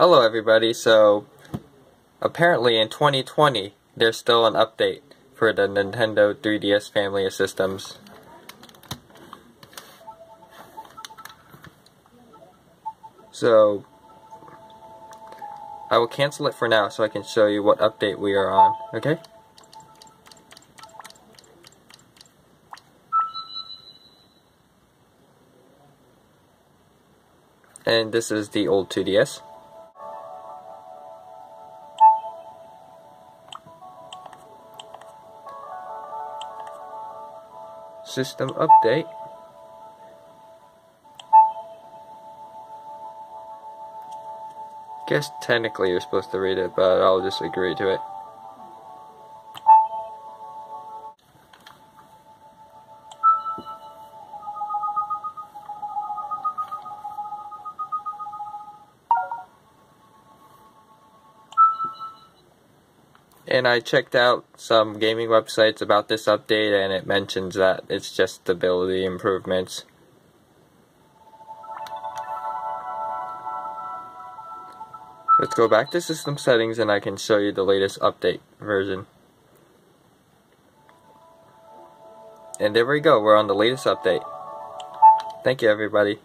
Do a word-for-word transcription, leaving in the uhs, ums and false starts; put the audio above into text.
Hello everybody, so apparently in twenty twenty there's still an update for the Nintendo three D S family of systems. So I will cancel it for now so I can show you what update we are on, okay? And this is the old two D S. System update. Guess technically you're supposed to read it, but I'll just agree to it. And I checked out some gaming websites about this update, and it mentions that it's just stability improvements. Let's go back to system settings and I can show you the latest update version. And there we go, we're on the latest update. Thank you everybody.